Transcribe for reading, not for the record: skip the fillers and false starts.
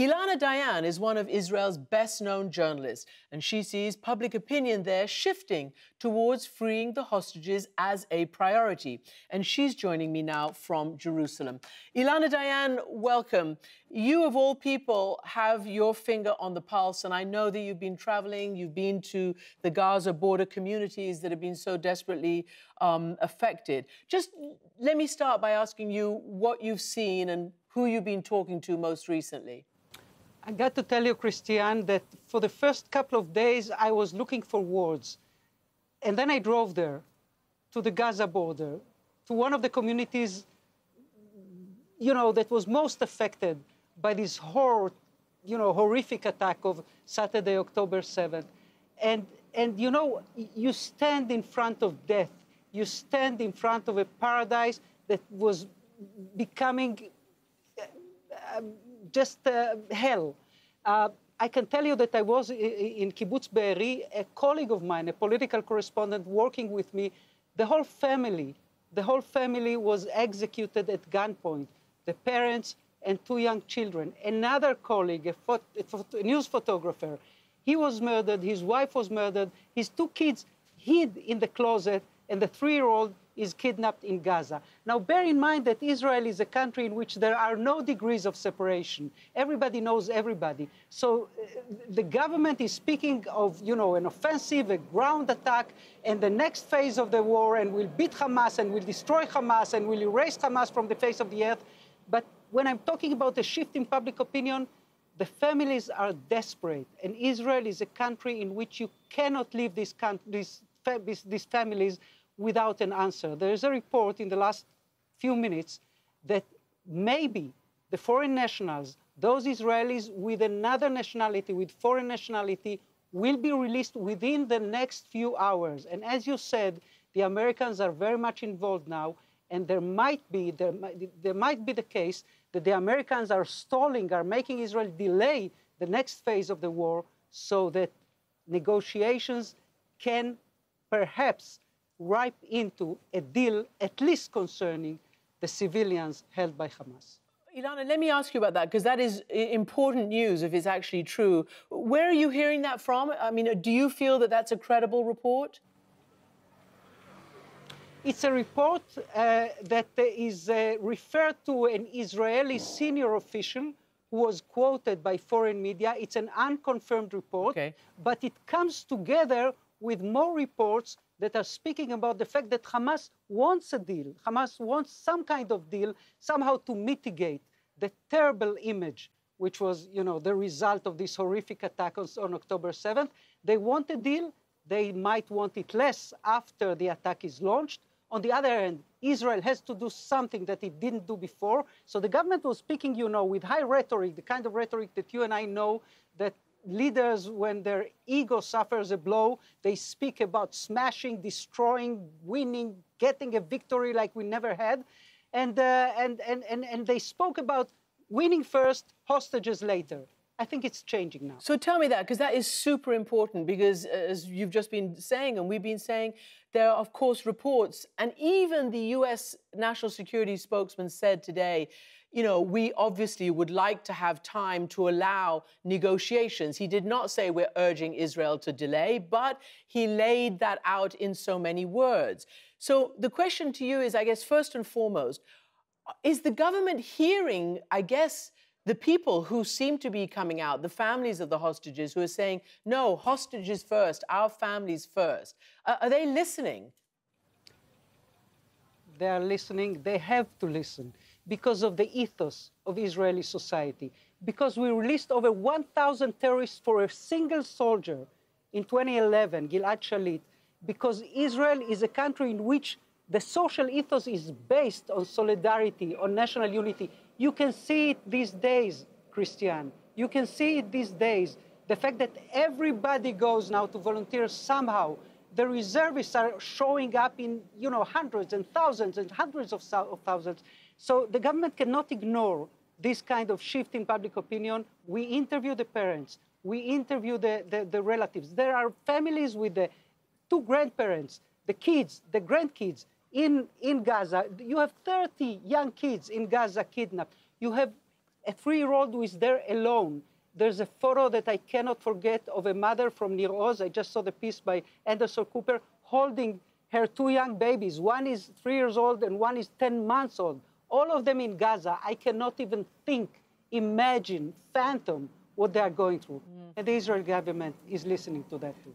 Ilana Dayan is one of Israel's best-known journalists, and she sees public opinion there shifting towards freeing the hostages as a priority. And she's joining me now from Jerusalem. Ilana Dayan, welcome. You, of all people, have your finger on the pulse, and I know that you've been traveling, you've been to the Gaza border communities that have been so desperately affected. Just let me start by asking you what you've seen and who you've been talking to most recently. I got to tell you, Christiane, that for the first couple of days, I was looking for words. And then I drove there, to the Gaza border, to one of the communities, you know, that was most affected by this horror, you know, horrific attack of Saturday, October 7th. And you know, you stand in front of death. You stand in front of a paradise that was becoming just hell. I can tell you that I was in Kibbutz Be'eri. A colleague of mine, a political correspondent working with me, the whole family was executed at gunpoint, the parents and two young children. Another colleague, a news photographer, he was murdered, his wife was murdered, his two kids hid in the closet, and the 3-year-old is kidnapped in Gaza. Now, bear in mind that Israel is a country in which there are no degrees of separation. Everybody knows everybody. So the government is speaking of, you know, an offensive, a ground attack, and the next phase of the war, and we'll beat Hamas, and we'll destroy Hamas, and we'll erase Hamas from the face of the earth. But when I'm talking about a shift in public opinion, the families are desperate, and Israel is a country in which you cannot leave these families without an answer. There is a report in the last few minutes that maybe the foreign nationals, those Israelis with another nationality, with foreign nationality, will be released within the next few hours. And as you said, the Americans are very much involved now, and there might be the case that the Americans are stalling, are making Israel delay the next phase of the war so that negotiations can perhaps ripe into a deal, at least concerning the civilians held by Hamas. Ilana, let me ask you about that, because that is important news if it's actually true. Where are you hearing that from? I mean, do you feel that that's a credible report? It's a report that is referred to an Israeli senior official who was quoted by foreign media. It's an unconfirmed report, okay, but it comes together with more reports that are speaking about the fact that Hamas wants a deal. Hamas wants some kind of deal, somehow to mitigate the terrible image, which was, you know, the result of this horrific attack on October 7th. They want a deal. They might want it less after the attack is launched. On the other hand, Israel has to do something that it didn't do before. So the government was speaking, you know, with high rhetoric, the kind of rhetoric that you and I know that leaders, when their ego suffers a blow, they speak about smashing, destroying, winning, getting a victory like we never had. And they spoke about winning first, hostages later. I think it's changing now. So tell me that, because that is super important, because as you've just been saying, and we've been saying, there are, of course, reports, and even the U.S. National Security spokesman said today, you know, we obviously would like to have time to allow negotiations. He did not say we're urging Israel to delay, but he laid that out in so many words. So the question to you is, I guess, first and foremost, is the government hearing, I guess, the people who seem to be coming out, the families of the hostages who are saying, no, hostages first, our families first? Are they listening? They are listening. They have to listen because of the ethos of Israeli society, because we released over 1,000 terrorists for a single soldier in 2011, Gilad Shalit, because Israel is a country in which the social ethos is based on solidarity, on national unity. You can see it these days, Christiane. You can see it these days. The fact that everybody goes now to volunteer somehow. The reservists are showing up in, you know, hundreds and hundreds of thousands. So the government cannot ignore this kind of shift in public opinion. We interview the parents. We interview the relatives. There are families with the two grandparents, the kids, the grandkids. In Gaza, you have 30 young kids in Gaza kidnapped. You have A three-year-old who is there alone. There's a photo that I cannot forget of a mother from Nir Oz. I just saw the piece by Anderson Cooper holding her two young babies. One is 3 years old and one is 10 months old. All of them in Gaza. I cannot even think, imagine, fathom what they are going through. And the Israeli government is listening to that too.